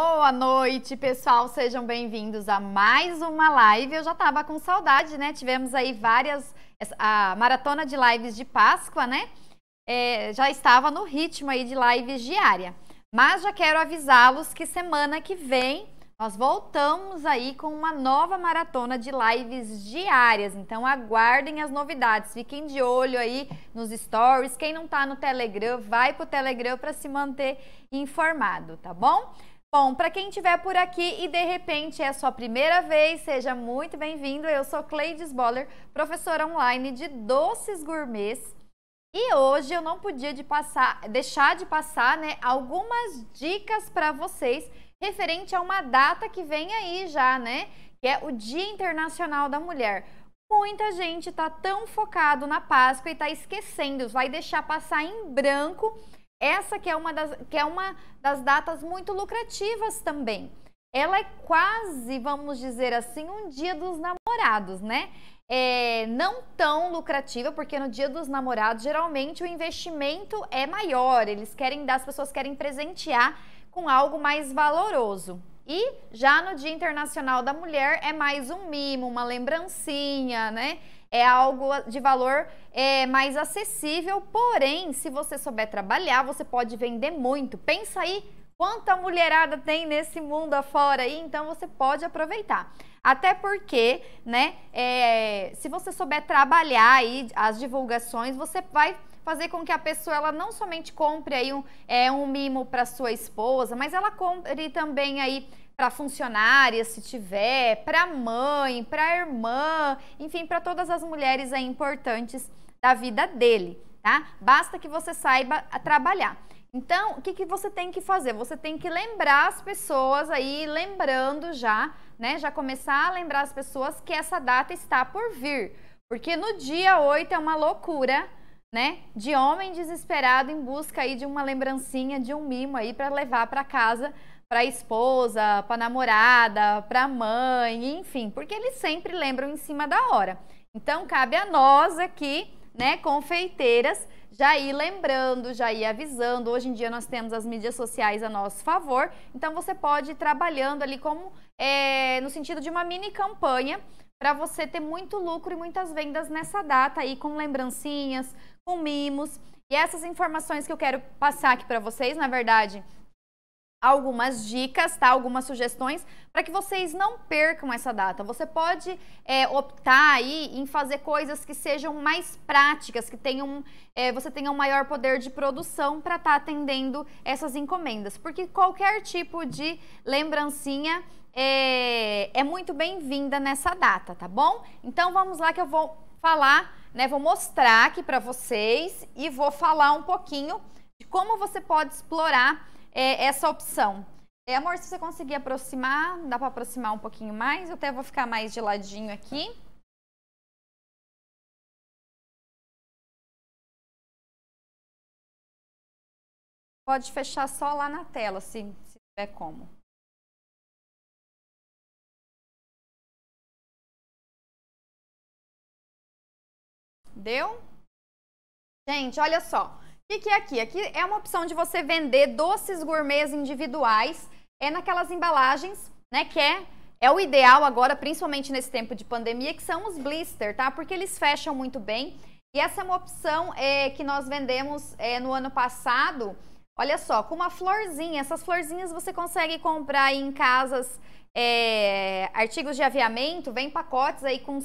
Boa noite, pessoal, sejam bem-vindos a mais uma live. Eu já estava com saudade, né? Tivemos aí várias, a maratona de lives de Páscoa, né? Já estava no ritmo aí de lives diária, mas já quero avisá-los que semana que vem nós voltamos aí com uma nova maratona de lives diárias, então aguardem as novidades, fiquem de olho aí nos stories. Quem não tá no Telegram, vai pro Telegram para se manter informado, tá bom? Bom, para quem estiver por aqui e de repente é a sua primeira vez, seja muito bem-vindo. Eu sou Cleides Boller, professora online de doces gourmets, e hoje eu não podia deixar de passar, né, algumas dicas para vocês referente a uma data que vem aí já, né, que é o Dia Internacional da Mulher. Muita gente tá tão focado na Páscoa e tá esquecendo, vai deixar passar em branco essa que é uma das datas muito lucrativas também. Ela é quase, vamos dizer assim, um Dia dos Namorados, né? Não tão lucrativa, porque no Dia dos Namorados, geralmente, o investimento é maior. Eles querem dar, as pessoas querem presentear com algo mais valoroso. E já no Dia Internacional da Mulher, é mais um mimo, uma lembrancinha, né? É algo de valor mais acessível, porém, se você souber trabalhar, você pode vender muito. Pensa aí quanta mulherada tem nesse mundo afora aí, então você pode aproveitar. Até porque, né, se você souber trabalhar aí as divulgações, você vai fazer com que a pessoa, ela não somente compre aí um mimo para sua esposa, mas ela compre também aí para funcionária, se tiver, para mãe, para irmã, enfim, para todas as mulheres aí importantes da vida dele, tá? Basta que você saiba trabalhar. Então, o que que você tem que fazer? Você tem que lembrar as pessoas aí, lembrando já, né? Já começar a lembrar as pessoas que essa data está por vir. Porque no dia 8 é uma loucura, né? De homem desesperado em busca aí de uma lembrancinha, de um mimo aí para levar para casa, para a esposa, para a namorada, para a mãe, enfim, porque eles sempre lembram em cima da hora. Então, cabe a nós aqui, né, confeiteiras, já ir lembrando, já ir avisando. Hoje em dia nós temos as mídias sociais a nosso favor, então você pode ir trabalhando ali como, no sentido de uma mini campanha, para você ter muito lucro e muitas vendas nessa data aí, com lembrancinhas, com mimos. E essas informações que eu quero passar aqui para vocês, na verdade, algumas dicas, tá? Algumas sugestões para que vocês não percam essa data. Você pode optar aí em fazer coisas que sejam mais práticas, que tenham, você tenha um maior poder de produção para estar atendendo essas encomendas, porque qualquer tipo de lembrancinha é muito bem-vinda nessa data, tá bom? Então vamos lá, que eu vou falar, né? Vou mostrar aqui para vocês e vou falar um pouquinho de como você pode explorar essa opção. Amor, se você conseguir aproximar, dá para aproximar um pouquinho mais? Eu até vou ficar mais de ladinho aqui. Pode fechar só lá na tela, se tiver como. Deu? Gente, olha só. O que que é aqui? Aqui é uma opção de você vender doces gourmets individuais, naquelas embalagens, né, que é o ideal agora, principalmente nesse tempo de pandemia, que são os blister, tá? Porque eles fecham muito bem. E essa é uma opção que nós vendemos no ano passado, olha só, com uma florzinha. Essas florzinhas você consegue comprar em casas, artigos de aviamento, vem pacotes aí com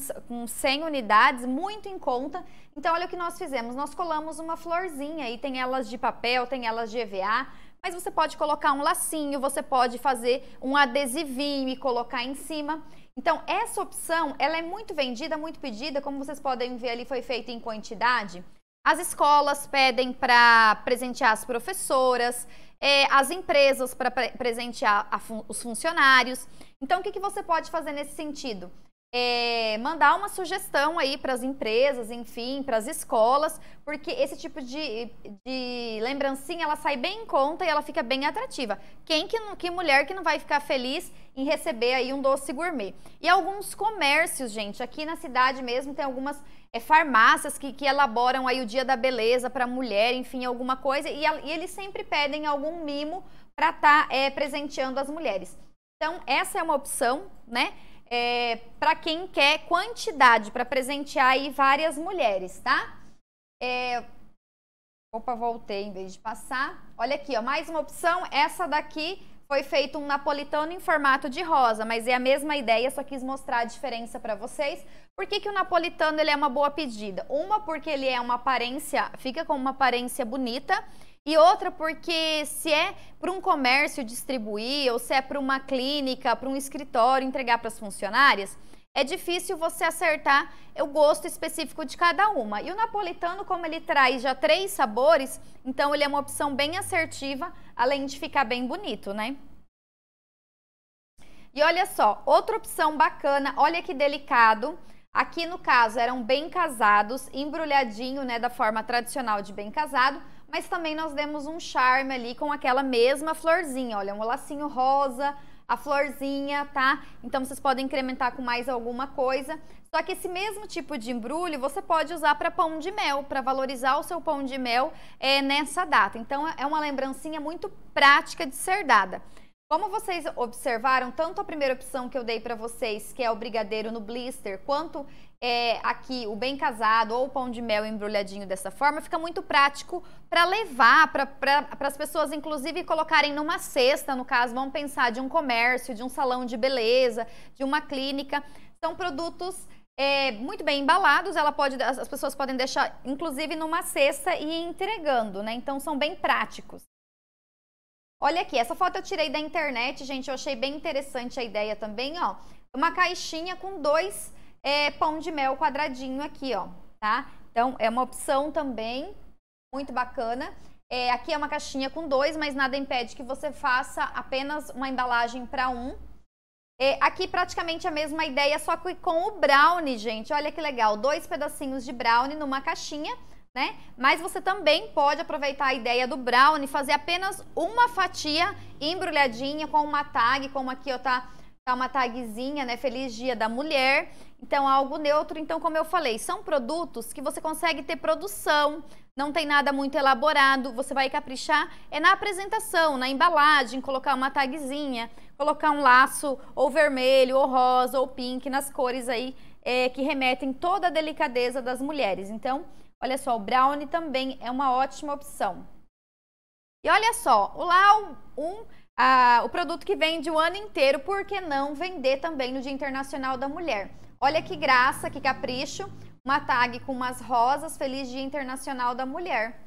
100 unidades, muito em conta. Então olha o que nós fizemos, nós colamos uma florzinha aí, tem elas de papel, tem elas de EVA, mas você pode colocar um lacinho, você pode fazer um adesivinho e colocar em cima. Então essa opção, ela é muito vendida, muito pedida, como vocês podem ver ali, foi feita em quantidade. As escolas pedem para presentear as professoras, as empresas para presentear os funcionários. Então, o que que você pode fazer nesse sentido? Mandar uma sugestão aí para as empresas, enfim, para as escolas, porque esse tipo de lembrancinha, ela sai bem em conta e ela fica bem atrativa. Que mulher que não vai ficar feliz em receber aí um doce gourmet? E alguns comércios, gente, aqui na cidade mesmo tem algumas farmácias que elaboram aí o Dia da Beleza para mulher, enfim, alguma coisa, e eles sempre pedem algum mimo para estar presenteando as mulheres. Então, essa é uma opção, né? Para quem quer quantidade, para presentear aí várias mulheres, tá? Opa, voltei em vez de passar. Olha aqui, ó, mais uma opção. Essa daqui foi feito um napolitano em formato de rosa, mas é a mesma ideia, só quis mostrar a diferença para vocês. Por que que o napolitano ele é uma boa pedida? Uma, porque ele é uma aparência, fica com uma aparência bonita. E outra porque se é para um comércio distribuir, ou se é para uma clínica, para um escritório entregar para as funcionárias, é difícil você acertar o gosto específico de cada uma. E o napolitano, como ele traz já 3 sabores, então ele é uma opção bem assertiva, além de ficar bem bonito, né? E olha só, outra opção bacana, olha que delicado. Aqui no caso eram bem casados, embrulhadinho, né, da forma tradicional de bem casado. Mas também nós demos um charme ali com aquela mesma florzinha, olha, um lacinho rosa, a florzinha, tá? Então vocês podem incrementar com mais alguma coisa. Só que esse mesmo tipo de embrulho você pode usar para pão de mel, para valorizar o seu pão de mel nessa data. Então é uma lembrancinha muito prática de ser dada. Como vocês observaram, tanto a primeira opção que eu dei para vocês, que é o brigadeiro no blister, quanto aqui o bem casado ou o pão de mel embrulhadinho dessa forma, fica muito prático para levar, para as pessoas inclusive colocarem numa cesta, no caso, vamos pensar de um comércio, de um salão de beleza, de uma clínica. São produtos muito bem embalados, as pessoas podem deixar inclusive numa cesta e ir entregando, né? Então são bem práticos. Olha aqui, essa foto eu tirei da internet, gente, eu achei bem interessante a ideia também, ó. Uma caixinha com 2 pão de mel quadradinho aqui, ó, tá? Então, é uma opção também, muito bacana. Aqui é uma caixinha com 2, mas nada impede que você faça apenas uma embalagem para 1. Aqui praticamente a mesma ideia, só que com o brownie, gente, olha que legal. 2 pedacinhos de brownie numa caixinha, né? Mas você também pode aproveitar a ideia do brownie, fazer apenas uma fatia embrulhadinha com uma tag, como aqui ó, tá uma tagzinha, né? Feliz Dia da Mulher. Então, algo neutro. Então, como eu falei, são produtos que você consegue ter produção, não tem nada muito elaborado, você vai caprichar na apresentação, na embalagem, colocar uma tagzinha, colocar um laço ou vermelho, ou rosa, ou pink, nas cores aí que remetem toda a delicadeza das mulheres. Então, olha só, o brownie também é uma ótima opção. E olha só, o produto que vende o ano inteiro, por que não vender também no Dia Internacional da Mulher? Olha que graça, que capricho, uma tag com umas rosas, Feliz Dia Internacional da Mulher.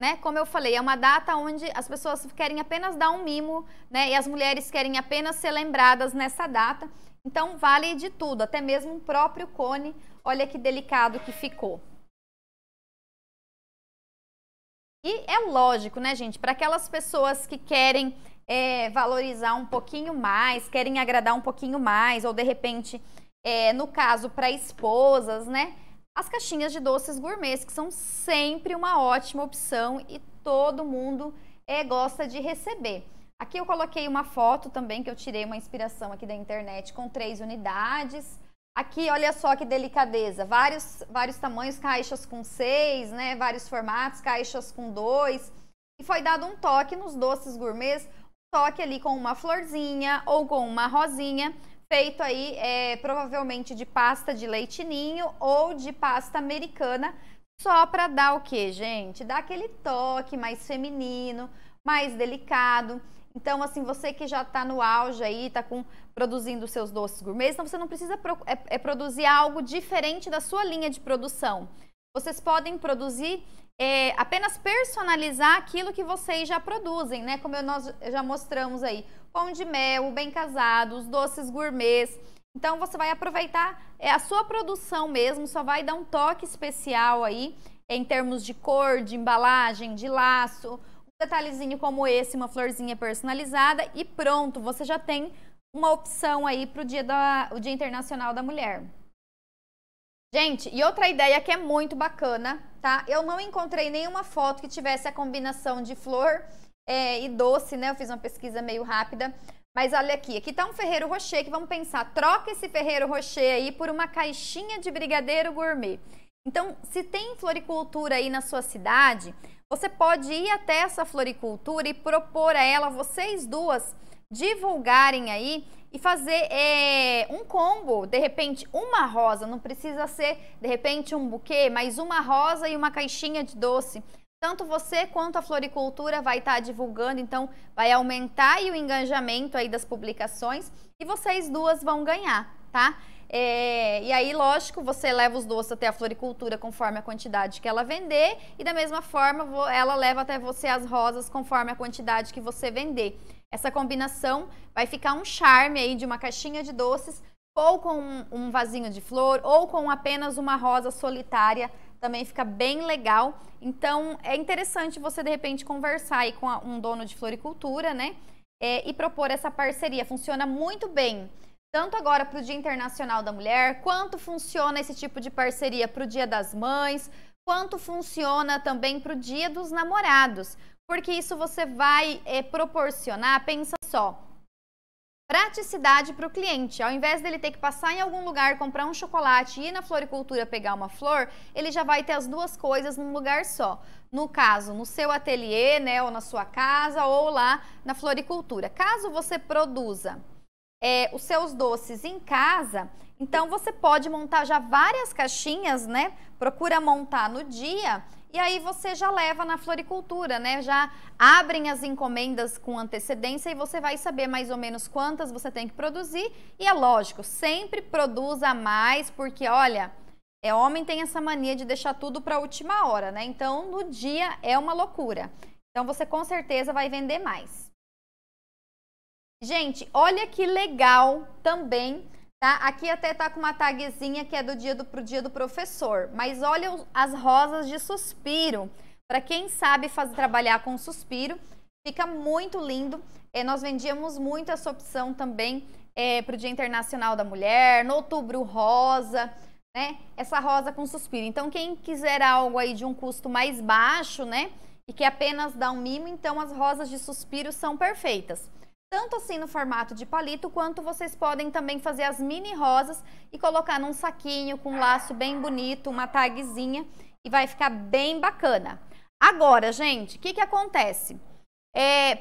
Né? Como eu falei, é uma data onde as pessoas querem apenas dar um mimo, né? E as mulheres querem apenas ser lembradas nessa data. Então vale de tudo, até mesmo o próprio cone, olha que delicado que ficou. E é lógico, né, gente? Para aquelas pessoas que querem valorizar um pouquinho mais, querem agradar um pouquinho mais, ou de repente, no caso, para esposas, né? As caixinhas de doces gourmets, que são sempre uma ótima opção e todo mundo gosta de receber. Aqui eu coloquei uma foto também, que eu tirei uma inspiração aqui da internet, com 3 unidades. Aqui, olha só que delicadeza, vários tamanhos, caixas com 6, né, vários formatos, caixas com 2. E foi dado um toque nos doces gourmets, um toque ali com uma florzinha ou com uma rosinha, feito aí provavelmente de pasta de leite ninho ou de pasta americana, só para dar o quê, gente? Dar aquele toque mais feminino, mais delicado. Então, assim, você que já está no auge aí, está produzindo seus doces gourmets, então você não precisa produzir algo diferente da sua linha de produção. Vocês podem produzir, apenas personalizar aquilo que vocês já produzem, né? Como nós já mostramos aí, pão de mel, o bem casado, os doces gourmets. Então, você vai aproveitar a sua produção mesmo, só vai dar um toque especial aí, em termos de cor, de embalagem, de laço. Detalhezinho como esse, uma florzinha personalizada e pronto, você já tem uma opção aí para o Dia Internacional da Mulher. Gente, e outra ideia que é muito bacana, tá? Eu não encontrei nenhuma foto que tivesse a combinação de flor e doce, né? Eu fiz uma pesquisa meio rápida, mas olha aqui, aqui tá um ferreiro rocher que vamos pensar, troca esse ferreiro rocher aí por uma caixinha de brigadeiro gourmet. Então, se tem floricultura aí na sua cidade, Você pode ir até essa floricultura e propor a ela, vocês duas, divulgarem aí e fazer um combo, de repente uma rosa, não precisa ser de repente um buquê, mas uma rosa e uma caixinha de doce. Tanto você quanto a floricultura vai estar divulgando, então vai aumentar aí o engajamento aí das publicações e vocês duas vão ganhar, tá? E aí, lógico, você leva os doces até a floricultura conforme a quantidade que ela vender e da mesma forma ela leva até você as rosas conforme a quantidade que você vender. Essa combinação vai ficar um charme aí de uma caixinha de doces ou com um vasinho de flor ou com apenas uma rosa solitária, também fica bem legal. Então é interessante você de repente conversar aí com um dono de floricultura, né? E propor essa parceria, funciona muito bem. Tanto agora para o Dia Internacional da Mulher, quanto funciona esse tipo de parceria para o Dia das Mães, quanto funciona também para o Dia dos Namorados, porque isso você vai proporcionar, pensa só, praticidade para o cliente. Ao invés dele ter que passar em algum lugar, comprar um chocolate e ir na floricultura pegar uma flor, ele já vai ter as duas coisas num lugar só. No caso, no seu ateliê, né, ou na sua casa, ou lá na floricultura. Caso você produza os seus doces em casa, então você pode montar já várias caixinhas, né? Procura montar no dia e aí você já leva na floricultura, né? Já abrem as encomendas com antecedência e você vai saber mais ou menos quantas você tem que produzir. E é lógico, sempre produza mais, porque olha, homem tem essa mania de deixar tudo para a última hora, né? Então no dia é uma loucura. Então você com certeza vai vender mais. Gente, olha que legal também, tá? Aqui até tá com uma tagzinha que é pro dia do professor, mas olha as rosas de suspiro. Para quem sabe trabalhar com suspiro, fica muito lindo. Nós vendíamos muito essa opção também pro Dia Internacional da Mulher, no Outubro Rosa, né? Essa rosa com suspiro. Então, quem quiser algo aí de um custo mais baixo, né? E que apenas dá um mimo, então as rosas de suspiro são perfeitas. Tanto assim no formato de palito, quanto vocês podem também fazer as mini rosas e colocar num saquinho com um laço bem bonito, uma tagzinha, e vai ficar bem bacana. Agora, gente, o que que acontece?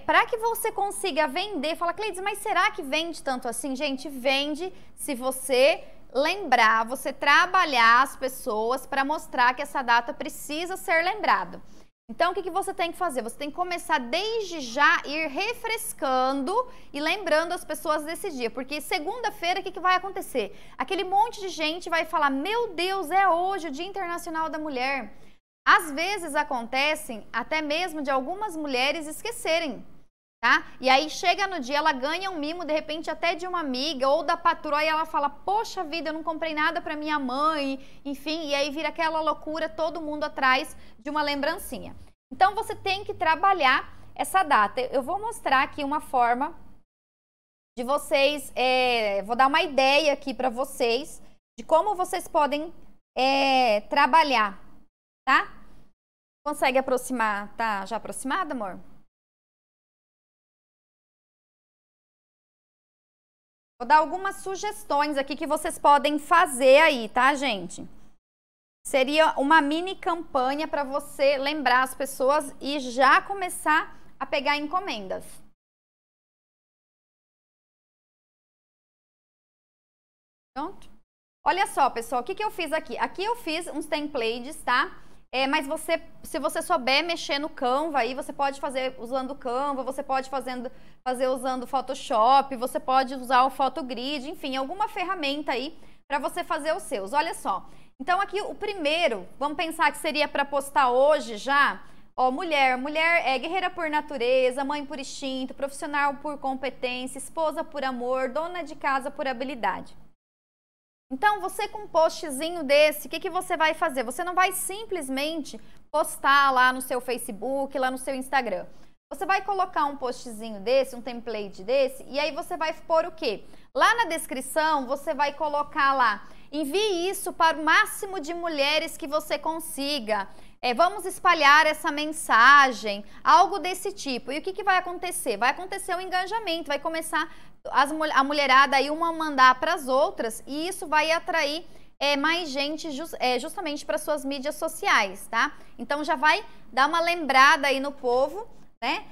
Para que você consiga vender, fala, Cleides, mas será que vende tanto assim? Gente, vende se você lembrar, você trabalhar as pessoas para mostrar que essa data precisa ser lembrada. Então, o que você tem que fazer? Você tem que começar desde já ir refrescando e lembrando as pessoas desse dia. Porque segunda-feira, o que vai acontecer? Aquele monte de gente vai falar, meu Deus, é hoje o Dia Internacional da Mulher. Às vezes acontecem até mesmo de algumas mulheres esquecerem, tá? E aí chega no dia, ela ganha um mimo, de repente até de uma amiga ou da patroa, e ela fala, poxa vida, eu não comprei nada para minha mãe, enfim, e aí vira aquela loucura, todo mundo atrás de uma lembrancinha. Então você tem que trabalhar essa data. Eu vou mostrar aqui uma forma de vocês, vou dar uma ideia aqui para vocês de como vocês podem trabalhar, tá? Consegue aproximar? Tá já aproximada, amor? Vou dar algumas sugestões aqui que vocês podem fazer aí, tá, gente? Seria uma mini campanha para você lembrar as pessoas e já começar a pegar encomendas. Pronto? Olha só, pessoal, o que eu fiz aqui? Aqui eu fiz uns templates, tá? Mas você, se você souber mexer no Canva, aí você pode fazer usando o Canva, você pode fazer usando o Photoshop, você pode usar o Photogrid, enfim, alguma ferramenta aí para você fazer os seus. Olha só. Então aqui o primeiro, vamos pensar que seria para postar hoje já. Ó, mulher é guerreira por natureza, mãe por instinto, profissional por competência, esposa por amor, dona de casa por habilidade. Então, você com um postzinho desse, o que você vai fazer? Você não vai simplesmente postar lá no seu Facebook, lá no seu Instagram. Você vai colocar um postzinho desse, um template desse, e aí você vai pôr o quê? Lá na descrição, você vai colocar lá, envie isso para o máximo de mulheres que você consiga. Vamos espalhar essa mensagem, algo desse tipo. E o que vai acontecer? Vai acontecer o engajamento, vai começar a mulherada aí uma mandar para as outras e isso vai atrair mais gente justamente para suas mídias sociais, tá? Então já vai dar uma lembrada aí no povo, né?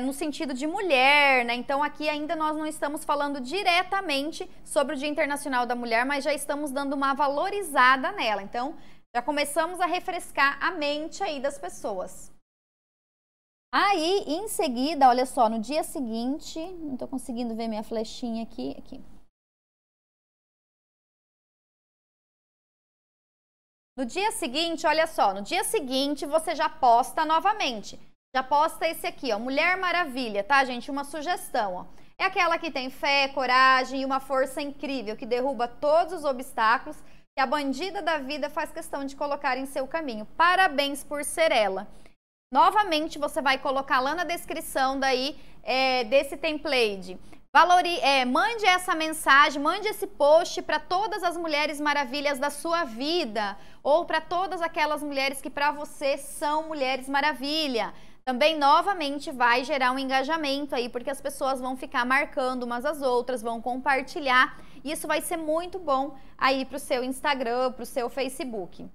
No sentido de mulher, né? Então aqui ainda nós não estamos falando diretamente sobre o Dia Internacional da Mulher, mas já estamos dando uma valorizada nela. Então já começamos a refrescar a mente aí das pessoas. Aí, em seguida, olha só, no dia seguinte, não tô conseguindo ver minha flechinha aqui. No dia seguinte, olha só, no dia seguinte você já posta novamente. Já posta esse aqui, ó, Mulher Maravilha, tá, gente? Uma sugestão, ó. É aquela que tem fé, coragem e uma força incrível, que derruba todos os obstáculos que a bandida da vida faz questão de colocar em seu caminho. Parabéns por ser ela. Novamente, você vai colocar lá na descrição daí desse template. Mande essa mensagem, mande esse post para todas as mulheres maravilhas da sua vida ou para todas aquelas mulheres que para você são mulheres maravilha. Também, novamente, vai gerar um engajamento aí, porque as pessoas vão ficar marcando umas às outras, vão compartilhar. Isso vai ser muito bom aí para o seu Instagram, para o seu Facebook.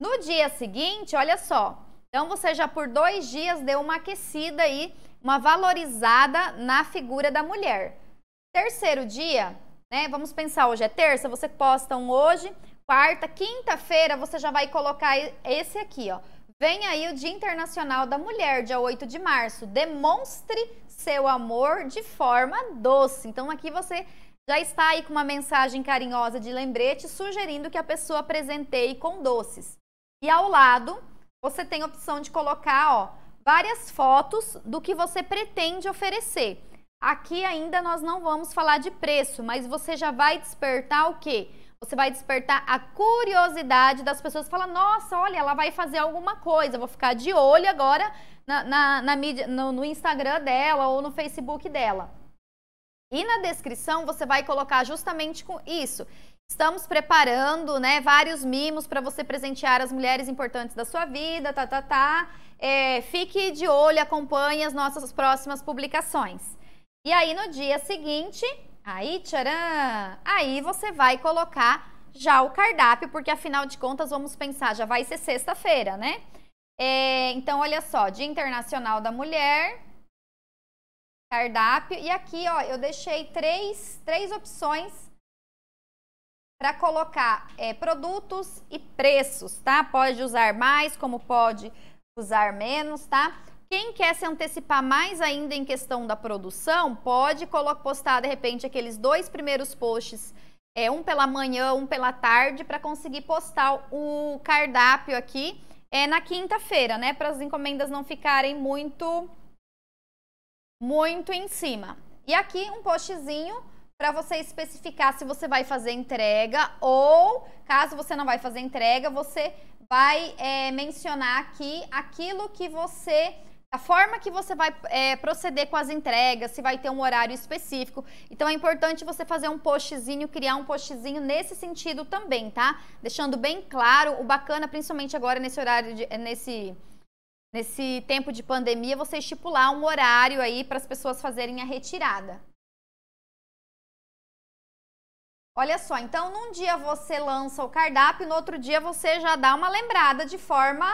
No dia seguinte, olha só. Então, você já por 2 dias deu uma aquecida aí, uma valorizada na figura da mulher. Terceiro dia, né? Vamos pensar, hoje é terça, você posta um hoje. Quarta, quinta-feira, você já vai colocar esse aqui, ó. Vem aí o Dia Internacional da Mulher, dia 8 de março. Demonstre seu amor de forma doce. Então, aqui você já está aí com uma mensagem carinhosa de lembrete, sugerindo que a pessoa presenteie com doces. E ao lado, você tem a opção de colocar, ó, várias fotos do que você pretende oferecer. Aqui ainda nós não vamos falar de preço, mas você já vai despertar o quê? Você vai despertar a curiosidade das pessoas. Falar, nossa, olha, ela vai fazer alguma coisa. Vou ficar de olho agora na mídia, no Instagram dela ou no Facebook dela. E na descrição você vai colocar justamente com isso. Estamos preparando, né, vários mimos para você presentear as mulheres importantes da sua vida, Fique de olho, acompanhe as nossas próximas publicações. E aí no dia seguinte, aí tcharam, aí você vai colocar já o cardápio, porque afinal de contas vamos pensar, já vai ser sexta-feira, né? Então olha só, Dia Internacional da Mulher, cardápio, e aqui ó, eu deixei três opções para colocar produtos e preços, tá? Pode usar mais, como pode usar menos, tá? Quem quer se antecipar mais ainda em questão da produção, pode postar, de repente, aqueles 2 primeiros posts, um pela manhã, um pela tarde, para conseguir postar o cardápio aqui na quinta-feira, né? Para as encomendas não ficarem muito em cima. E aqui um postzinho para você especificar se você vai fazer entrega ou, caso você não vai fazer entrega, você vai mencionar aqui aquilo que você, a forma que você vai proceder com as entregas, se vai ter um horário específico. Então é importante você fazer um postzinho, criar um postzinho nesse sentido também, tá? Deixando bem claro, o bacana, principalmente agora nesse horário, nesse tempo de pandemia, você estipular um horário aí para as pessoas fazerem a retirada. Olha só, então num dia você lança o cardápio, no outro dia você já dá uma lembrada de forma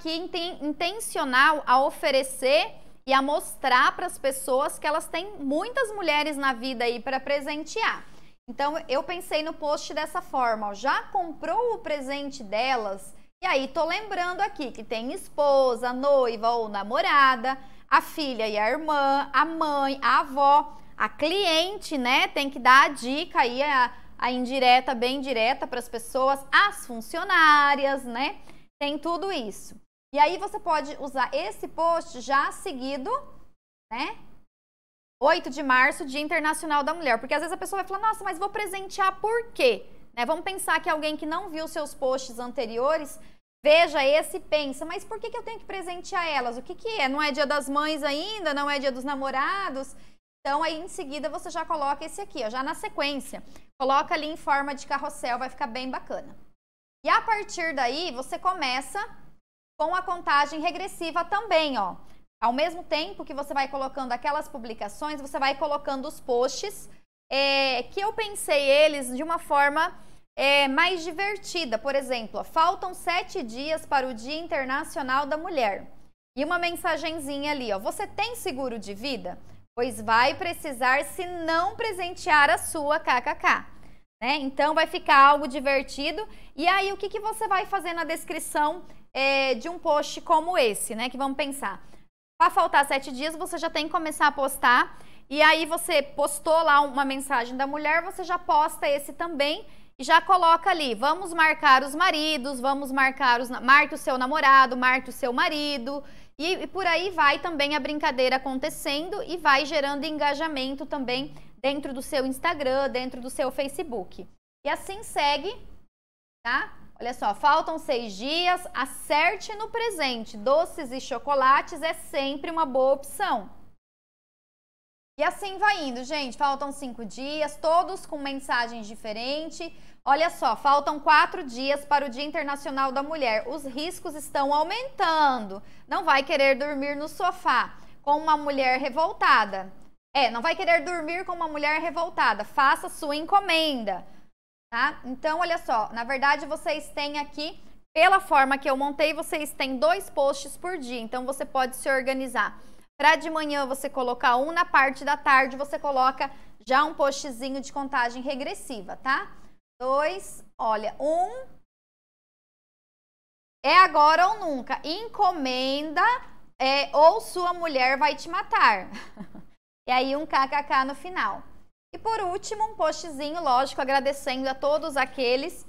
que intencional a oferecer e a mostrar para as pessoas que elas têm muitas mulheres na vida aí para presentear. Então eu pensei no post dessa forma, ó, já comprou o presente delas? E aí tô lembrando aqui que tem esposa, noiva ou namorada, a filha e a irmã, a mãe, a avó. A cliente, né, tem que dar a dica aí, a indireta, bem direta para as pessoas, as funcionárias, né, tem tudo isso. E aí você pode usar esse post já seguido, né, 8 de março, Dia Internacional da Mulher, porque às vezes a pessoa vai falar, nossa, mas vou presentear por quê? Né, vamos pensar que alguém que não viu seus posts anteriores, veja esse e pensa, mas por que eu tenho que presentear elas? O que é? Não é Dia das Mães ainda? Não é Dia dos Namorados? Então, aí em seguida você já coloca esse aqui, ó, já na sequência. Coloca ali em forma de carrossel, vai ficar bem bacana. E a partir daí, você começa com a contagem regressiva também, ó. Ao mesmo tempo que você vai colocando aquelas publicações, você vai colocando os posts que eu pensei eles de uma forma mais divertida. Por exemplo, ó, faltam 7 dias para o Dia Internacional da Mulher. E uma mensagenzinha ali, ó, você tem seguro de vida? Pois vai precisar se não presentear a sua kkk. Né? Então vai ficar algo divertido. E aí o que, que você vai fazer na descrição de um post como esse, né? Que vamos pensar, para faltar 7 dias você já tem que começar a postar. E aí você postou lá uma mensagem da mulher, você já posta esse também e já coloca ali, vamos marcar os maridos, vamos marcar os... Marque o seu namorado, marque o seu marido. E por aí vai também a brincadeira acontecendo e vai gerando engajamento também dentro do seu Instagram, dentro do seu Facebook. E assim segue, tá? Olha só, faltam 6 dias, acerte no presente. Doces e chocolates é sempre uma boa opção. E assim vai indo, gente. Faltam 5 dias, todos com mensagens diferentes. Olha só, faltam 4 dias para o Dia Internacional da Mulher. Os riscos estão aumentando. Não vai querer dormir no sofá com uma mulher revoltada. Não vai querer dormir com uma mulher revoltada. Faça sua encomenda, tá? Então, olha só, na verdade vocês têm aqui, pela forma que eu montei, vocês têm 2 posts por dia. Então, você pode se organizar. Para de manhã você colocar um, na parte da tarde você coloca já um postzinho de contagem regressiva, tá? 2, olha, 1. É agora ou nunca. Encomenda ou sua mulher vai te matar. E aí um kkk no final. E por último, um postzinho, lógico, agradecendo a todos aqueles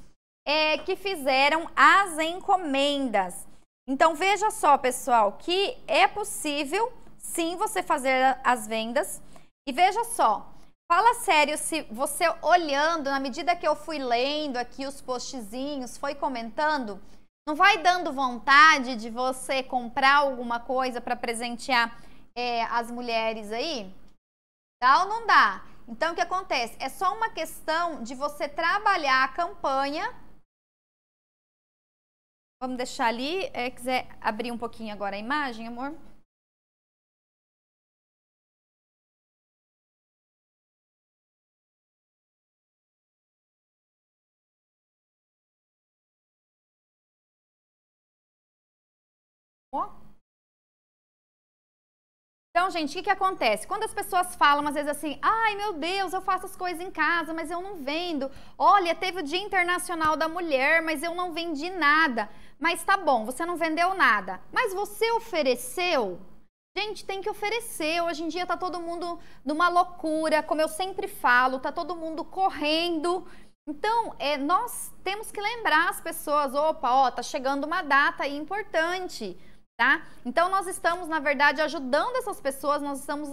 que fizeram as encomendas. Então, veja só, pessoal, que é possível, sim, você fazer as vendas. E veja só, fala sério, se você olhando, na medida que eu fui lendo aqui os postzinhos, foi comentando, não vai dando vontade de você comprar alguma coisa para presentear as mulheres aí? Dá ou não dá? Então, o que acontece? É só uma questão de você trabalhar a campanha. Vamos deixar ali. Quiser abrir um pouquinho agora a imagem, amor? Ó. Então, gente, o que acontece? Quando as pessoas falam, às vezes assim, ai, meu Deus, eu faço as coisas em casa, mas eu não vendo. Olha, teve o Dia Internacional da Mulher, mas eu não vendi nada. Mas tá bom, você não vendeu nada. Mas você ofereceu? Gente, tem que oferecer. Hoje em dia tá todo mundo numa loucura, como eu sempre falo, tá todo mundo correndo. Então, nós temos que lembrar as pessoas, opa, ó, tá chegando uma data aí importante. Tá? Então, nós estamos, na verdade, ajudando essas pessoas, nós estamos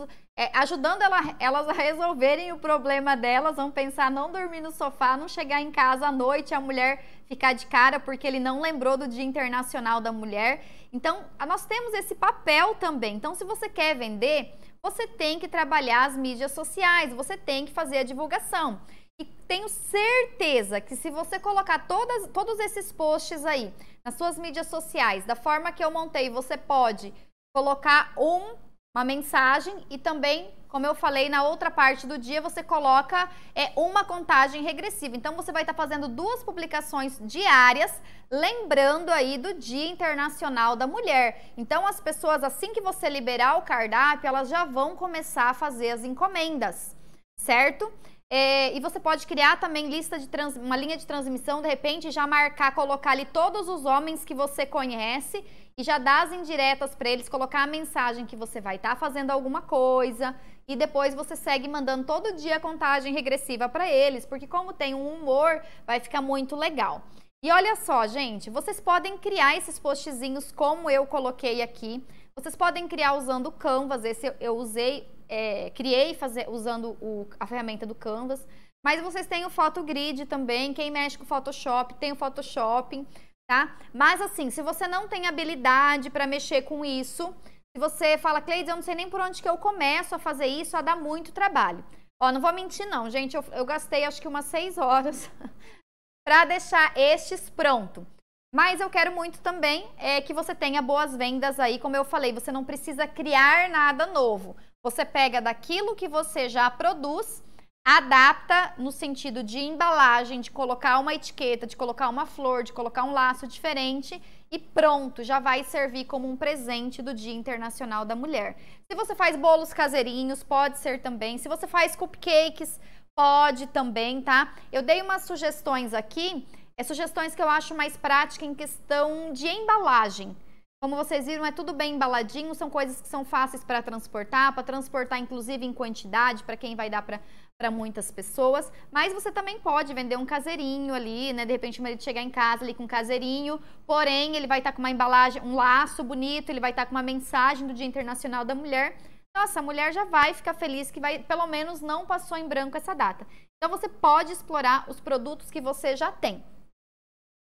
ajudando elas a resolverem o problema delas. Vamos pensar, não dormir no sofá, não chegar em casa à noite, a mulher ficar de cara porque ele não lembrou do Dia Internacional da Mulher. Então, nós temos esse papel também. Então, se você quer vender, você tem que trabalhar as mídias sociais, você tem que fazer a divulgação. E tenho certeza que se você colocar todos esses posts aí nas suas mídias sociais, da forma que eu montei, você pode colocar uma mensagem e também, como eu falei, na outra parte do dia você coloca uma contagem regressiva. Então, você vai estar fazendo 2 publicações diárias, lembrando aí do Dia Internacional da Mulher. Então, as pessoas, assim que você liberar o cardápio, elas já vão começar a fazer as encomendas, certo? E você pode criar também uma linha de transmissão, de repente já marcar, colocar ali todos os homens que você conhece e já dar as indiretas para eles, colocar a mensagem que você vai estar fazendo alguma coisa e depois você segue mandando todo dia a contagem regressiva para eles, porque como tem um humor, vai ficar muito legal. E olha só, gente, vocês podem criar esses postzinhos como eu coloquei aqui, vocês podem criar usando o Canvas, esse eu usei... usando a ferramenta do Canvas, mas vocês têm o Photogrid também, quem mexe com o Photoshop tem o Photoshop, tá? Mas assim, se você não tem habilidade para mexer com isso, se você fala, Cleides, eu não sei nem por onde que eu começo a fazer isso, a dar muito trabalho. Ó, não vou mentir não, gente, eu gastei acho que umas 6 horas para deixar estes pronto. Mas eu quero muito também que você tenha boas vendas aí, como eu falei, você não precisa criar nada novo. Você pega daquilo que você já produz, Adapta no sentido de embalagem, de colocar uma etiqueta, de colocar uma flor, de colocar um laço diferente e pronto, já vai servir como um presente do Dia Internacional da Mulher. Se você faz bolos caseirinhos, pode ser também. Se você faz cupcakes, pode também, tá? Eu dei umas sugestões aqui, sugestões que eu acho mais prática em questão de embalagem. Como vocês viram, é tudo bem embaladinho, são coisas que são fáceis para transportar inclusive em quantidade, para quem vai dar para muitas pessoas. Mas você também pode vender um caseirinho ali, né? De repente o marido chegar em casa ali com um caseirinho, porém ele vai estar com uma embalagem, um laço bonito, ele vai estar com uma mensagem do Dia Internacional da Mulher. Nossa, a mulher já vai ficar feliz que vai, pelo menos não passou em branco essa data. Então você pode explorar os produtos que você já tem.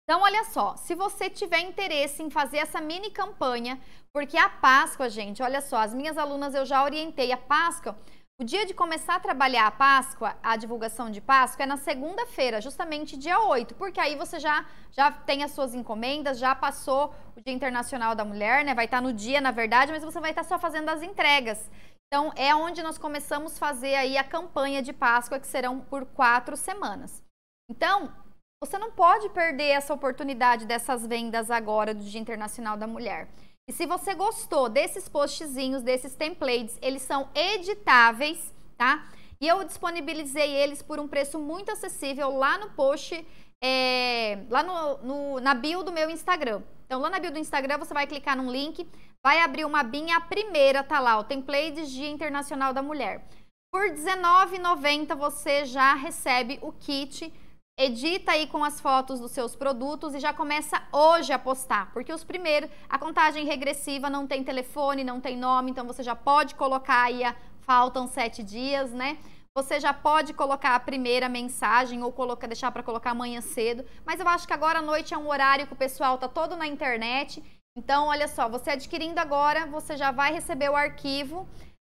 Então, olha só, se você tiver interesse em fazer essa mini campanha, porque a Páscoa, gente, olha só, as minhas alunas eu já orientei a Páscoa, o dia de começar a trabalhar a Páscoa, a divulgação de Páscoa é na segunda-feira, justamente dia 8, porque aí você já tem as suas encomendas, já passou o Dia Internacional da Mulher, né? Vai estar no dia, na verdade, mas você vai estar só fazendo as entregas. Então, é onde nós começamos a fazer aí a campanha de Páscoa, que serão por 4 semanas. Então, você não pode perder essa oportunidade dessas vendas agora do Dia Internacional da Mulher. E se você gostou desses postzinhos, desses templates, eles são editáveis, tá? E eu disponibilizei eles por um preço muito acessível lá no post, na bio do meu Instagram. Então, lá na bio do Instagram, você vai clicar num link, vai abrir uma abinha, a primeira tá lá, o Templates Dia Internacional da Mulher. Por R$19,90 você já recebe o kit. Edita aí com as fotos dos seus produtos e já começa hoje a postar, porque os primeiros, a contagem regressiva não tem telefone, não tem nome, então você já pode colocar aí, faltam 7 dias, né? Você já pode colocar a primeira mensagem ou deixar para colocar amanhã cedo, mas eu acho que agora à noite é um horário que o pessoal tá todo na internet, então olha só, você adquirindo agora, você já vai receber o arquivo,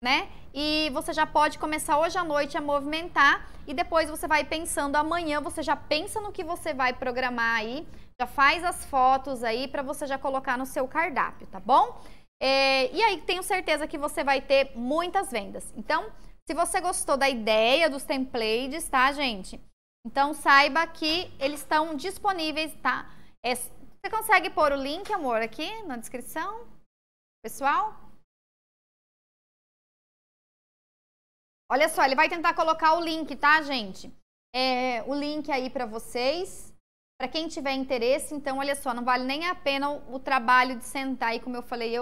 né? E você já pode começar hoje à noite a movimentar e depois você vai pensando amanhã, você já pensa no que você vai programar aí, já faz as fotos aí para você já colocar no seu cardápio, tá bom? E aí tenho certeza que você vai ter muitas vendas. Então, se você gostou da ideia dos templates, tá, gente? Então, saiba que eles estão disponíveis, tá? Você consegue pôr o link, amor, aqui na descrição, pessoal? Olha só, ele vai tentar colocar o link, tá, gente? O link aí pra vocês, pra quem tiver interesse. Então, olha só, não vale nem a pena o trabalho de sentar aí, como eu falei,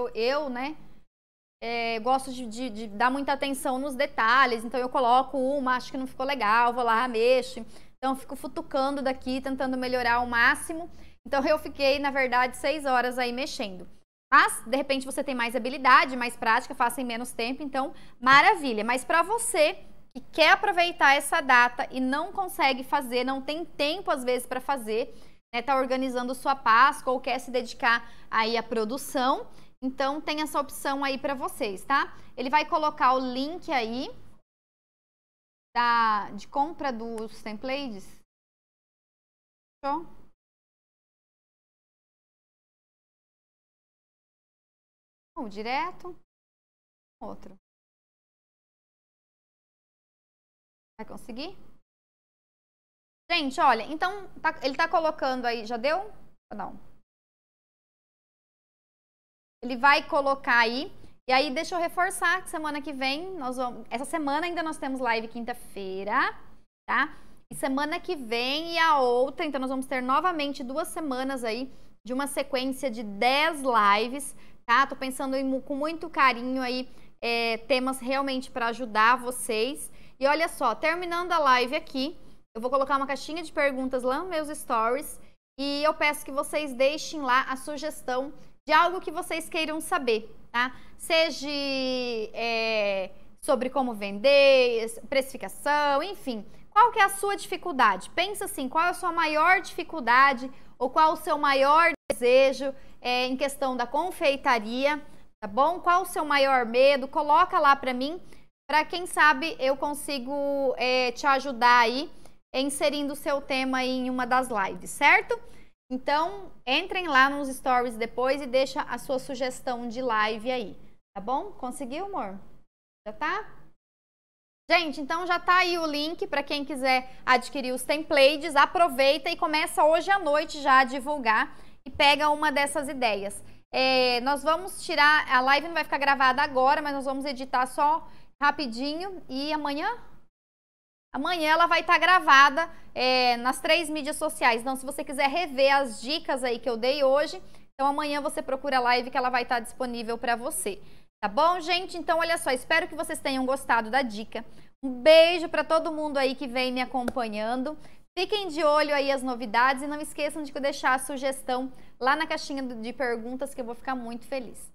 gosto de dar muita atenção nos detalhes, então eu coloco uma, acho que não ficou legal, vou lá, mexo. Então, eu fico futucando daqui, tentando melhorar ao máximo. Então, eu fiquei, na verdade, 6 horas aí mexendo. Mas, de repente, você tem mais habilidade, mais prática, faça em menos tempo, então, maravilha. Mas para você que quer aproveitar essa data e não consegue fazer, não tem tempo, às vezes, para fazer, né, tá organizando sua Páscoa ou quer se dedicar aí à produção, então tem essa opção aí para vocês, tá? Ele vai colocar o link aí de compra dos templates. Show? Direto, outro. Vai conseguir? Gente, olha, então ele tá colocando aí, já deu? Não. Ele vai colocar aí, e aí deixa eu reforçar que semana que vem, essa semana ainda nós temos live quinta-feira, tá? E semana que vem e a outra, então nós vamos ter novamente 2 semanas aí de uma sequência de 10 lives. Tá? Tô pensando com muito carinho aí, temas realmente para ajudar vocês. E olha só, terminando a live aqui, eu vou colocar uma caixinha de perguntas lá nos meus stories e eu peço que vocês deixem lá a sugestão de algo que vocês queiram saber, tá? Seja sobre como vender, precificação, enfim. Qual que é a sua dificuldade? Pensa assim, qual é a sua maior dificuldade ou qual o seu maior desejo em questão da confeitaria, tá bom? Qual o seu maior medo? Coloca lá pra mim, pra quem sabe eu consigo te ajudar aí, inserindo o seu tema aí em uma das lives, certo? Então, entrem lá nos stories depois e deixa a sua sugestão de live aí, tá bom? Conseguiu, amor? Já tá? Gente, então já tá aí o link para quem quiser adquirir os templates. Aproveita e começa hoje à noite já a divulgar e pega uma dessas ideias. Nós vamos tirar, a live não vai ficar gravada agora, mas nós vamos editar só rapidinho e amanhã... Amanhã ela vai estar gravada nas 3 mídias sociais. Então, se você quiser rever as dicas aí que eu dei hoje, então amanhã você procura a live que ela vai estar disponível para você. Tá bom, gente? Então, olha só, espero que vocês tenham gostado da dica. Um beijo para todo mundo aí que vem me acompanhando. Fiquem de olho aí as novidades e não esqueçam de deixar a sugestão lá na caixinha de perguntas que eu vou ficar muito feliz.